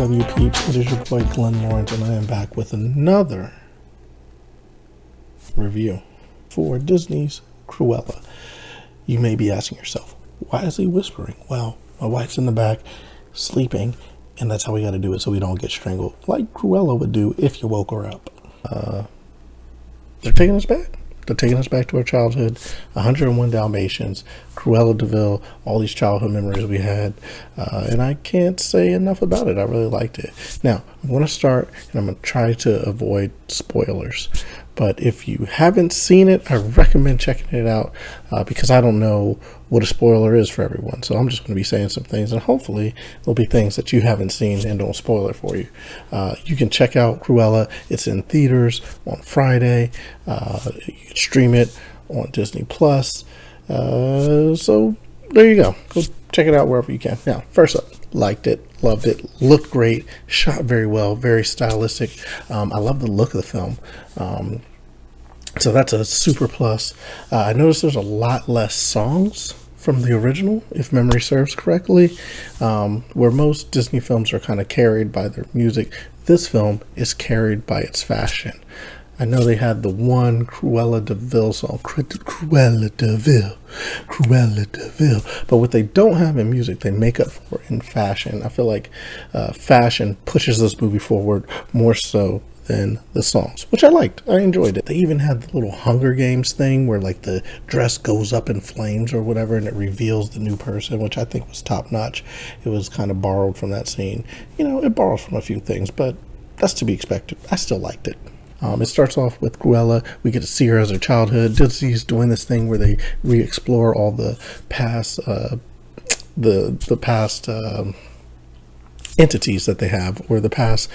CW peeps, it is your boy Glenn Lawrence, and I am back with another review for Disney's Cruella. You may be asking yourself, why is he whispering? Well, my wife's in the back sleeping, and that's how we got to do it so we don't get strangled, like Cruella would do if you woke her up. They're taking us back. They're taking us back to our childhood. 101 Dalmatians, Cruella de Vil, all these childhood memories we had. And I can't say enough about it. I really liked it. Now, I'm going to start, and I'm going to try to avoid spoilers. But if you haven't seen it, I recommend checking it out because I don't know what a spoiler is for everyone. So I'm just going to be saying some things, and hopefully there'll be things that you haven't seen and don't spoil it for you. You can check out Cruella. It's in theaters on Friday. You can stream it on Disney Plus. So there you go. Go check it out wherever you can. Now, first up, liked it, loved it, looked great, shot very well, very stylistic. I love the look of the film. So that's a super plus. I noticed there's a lot less songs from the original, if memory serves correctly. Where most Disney films are kind of carried by their music, this film is carried by its fashion. I know they had the one Cruella de Vil song, Cruella de Vil, Cruella de Vil. But what they don't have in music, they make up for in fashion. I feel like fashion pushes this movie forward more so than the songs, which I liked. I enjoyed it. They even had the little Hunger Games thing where like the dress goes up in flames or whatever, and it reveals the new person, which I think was top notch. It was kind of borrowed from that scene. You know, it borrows from a few things, but that's to be expected. I still liked it. It starts off with Cruella. We get to see her as her childhood. Disney's doing this thing where they re-explore all the past, entities that they have, or the past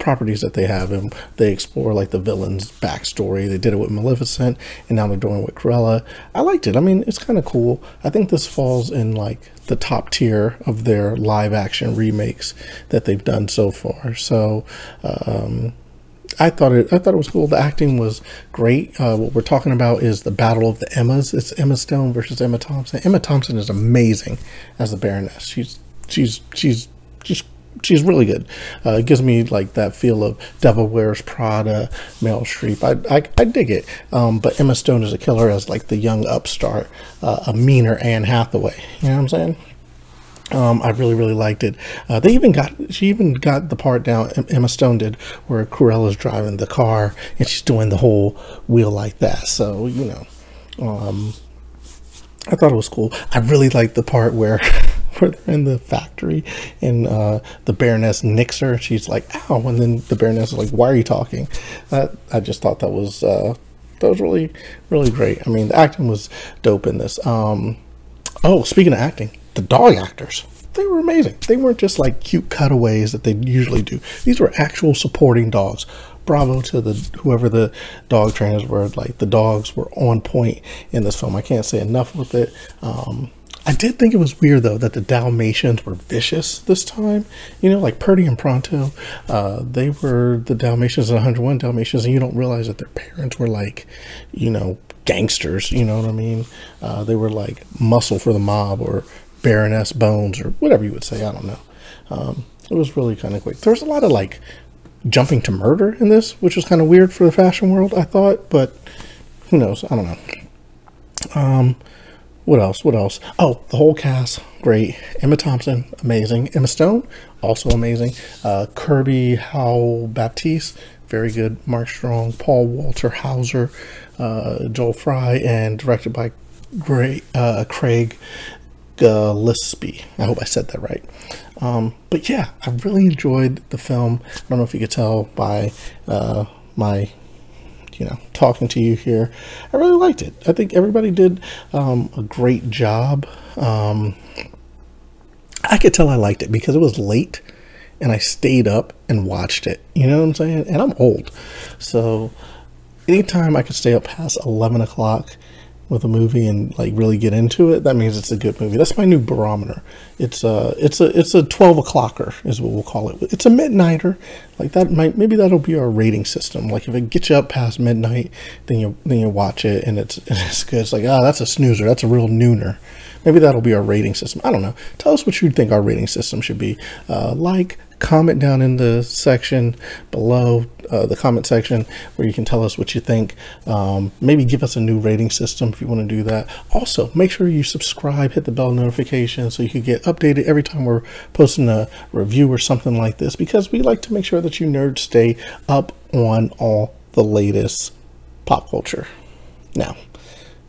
properties that they have, and they explore like the villain's backstory. They did it with Maleficent, and now they're doing it with Cruella. I liked it. I mean, it's kind of cool. I think this falls in like the top tier of their live action remakes that they've done so far. So I thought it was cool. The acting was great. What we're talking about is the battle of the Emmas. It's Emma Stone versus Emma Thompson. Emma Thompson is amazing as the Baroness. She's really good. It gives me like that feel of Devil Wears Prada, Meryl Streep. I dig it. But Emma Stone is a killer as like the young upstart, a meaner Anne Hathaway. You know what I'm saying? I really liked it. She even got the part down, Emma Stone did, where Cruella's driving the car and she's doing the whole wheel like that. So, you know, I thought it was cool. I really liked the part where they're in the factory and the Baroness nicks her. She's like, ow, and then the Baroness is like, why are you talking? I just thought that was really great. I mean, the acting was dope in this. Oh, speaking of acting, the dog actors, they were amazing. They weren't just like cute cutaways that they usually do. These were actual supporting dogs. Bravo to whoever the dog trainers were. Like, the dogs were on point in this film. I can't say enough with it. I did think it was weird though that the Dalmatians were vicious this time. You know, like Perdy and Pronto, they were the Dalmatians and 101 Dalmatians, and you don't realize that their parents were like, you know, gangsters. You know what I mean? They were like muscle for the mob, or Baroness Bones, or whatever you would say. I don't know. It was really kind of quick. There's a lot of like jumping to murder in this, which was kind of weird for the fashion world, I thought, but who knows? I don't know. What else? Oh, the whole cast, great. Emma Thompson, amazing. Emma Stone, also amazing. Kirby Howell Baptiste, very good. Mark Strong, Paul Walter Hauser, Joel Fry, and directed by Craig Gillespie. I hope I said that right. But yeah, I really enjoyed the film. I don't know if you could tell by my, you know, talking to you here. I really liked it. I think everybody did a great job. I could tell I liked it because it was late and I stayed up and watched it. You know what I'm saying? And I'm old. So anytime I could stay up past 11 o'clock with a movie and like really get into it, that means it's a good movie. That's my new barometer. It's a 12 o'clocker is what we'll call it. It's a midnighter. Like, that might, maybe that'll be our rating system. Like, if it gets you up past midnight, then you watch it and it's good. It's like, ah, oh, that's a snoozer. That's a real nooner. Maybe that'll be our rating system. I don't know. Tell us what you think our rating system should be. Like, comment down in the section below, the comment section, where you can tell us what you think. Maybe give us a new rating system if you want to do that. Also, make sure you subscribe, hit the bell notification so you can get updated every time we're posting a review or something like this, because we like to make sure that you nerds stay up on all the latest pop culture. Now,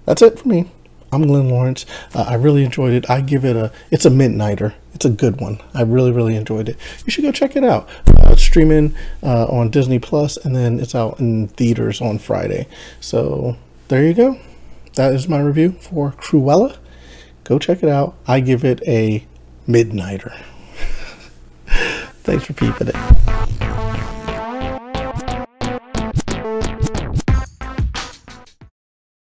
that's it for me. I'm Glenn Lawrence. I really enjoyed it. I give it it's a midnighter. It's a good one. I really, really enjoyed it. You should go check it out. It's streaming on Disney Plus, and then it's out in theaters on Friday. So there you go. That is my review for Cruella. Go check it out. I give it a midnighter. Thanks for peeping it.